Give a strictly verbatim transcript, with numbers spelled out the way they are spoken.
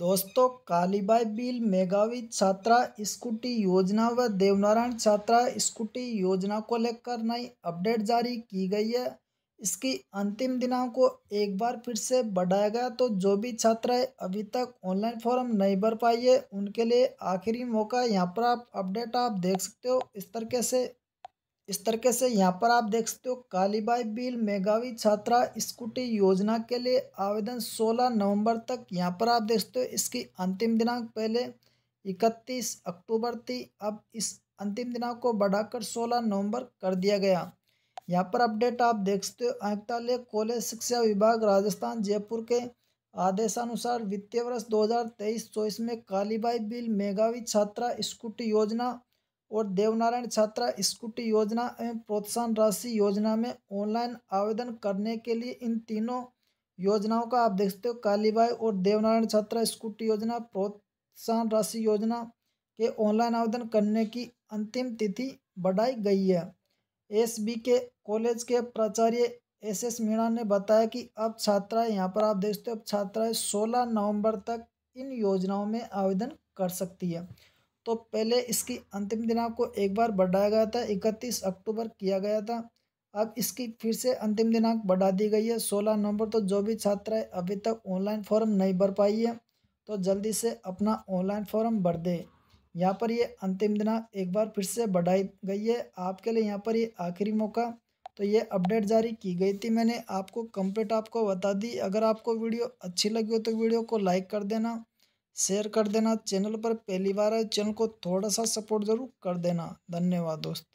दोस्तों कालीबाई भील मेधावी छात्रा स्कूटी योजना व देवनारायण छात्रा स्कूटी योजना को लेकर नई अपडेट जारी की गई है। इसकी अंतिम दिनांक को एक बार फिर से बढ़ाया गया, तो जो भी छात्राएं अभी तक ऑनलाइन फॉर्म नहीं भर पाई है उनके लिए आखिरी मौका। यहाँ पर आप अपडेट आप देख सकते हो। इस तरीके से इस तरीके से यहाँ पर आप देख सकते हो कालीबाई भील मेधावी छात्रा स्कूटी योजना के लिए आवेदन सोलह नवंबर तक। यहाँ पर आप देख सकते हो इसकी अंतिम दिनांक पहले इकतीस अक्टूबर थी, अब इस अंतिम दिनांक को बढ़ाकर सोलह नवंबर कर दिया गया। यहाँ पर अपडेट आप देख सकते हो आयुक्ताय कॉलेज शिक्षा विभाग राजस्थान जयपुर के आदेशानुसार वित्तीय वर्ष दो हज़ार तेईस चौबीस में कालीबाई भील मेधावी छात्रा स्कूटी योजना और देवनारायण छात्रा स्कूटी योजना एवं प्रोत्साहन राशि योजना में ऑनलाइन आवेदन करने के लिए इन तीनों योजनाओं का आप देख सकते हो कालीबाई और देवनारायण छात्रा स्कूटी योजना प्रोत्साहन राशि योजना के ऑनलाइन आवेदन करने की अंतिम तिथि बढ़ाई गई है। एसबी के कॉलेज के प्राचार्य एसएस मीणा ने बताया कि अब छात्राएँ यहाँ पर आप देख सकते हो अब छात्राएँ सोलह नवम्बर तक इन योजनाओं में आवेदन कर सकती है। तो पहले इसकी अंतिम दिनांक को एक बार बढ़ाया गया था, इकतीस अक्टूबर किया गया था, अब इसकी फिर से अंतिम दिनांक बढ़ा दी गई है सोलह नवंबर। तो जो भी छात्राएं अभी तक ऑनलाइन फॉर्म नहीं भर पाई है तो जल्दी से अपना ऑनलाइन फॉर्म भर दे। यहाँ पर ये अंतिम दिनांक एक बार फिर से बढ़ाई गई है आपके लिए। यहाँ पर ये आखिरी मौका। तो ये अपडेट जारी की गई थी, मैंने आपको कंप्लीट आपको बता दी। अगर आपको वीडियो अच्छी लगी हो तो वीडियो को लाइक कर देना, शेयर कर देना। चैनल पर पहली बार है, चैनल को थोड़ा सा सपोर्ट ज़रूर कर देना। धन्यवाद दोस्तों।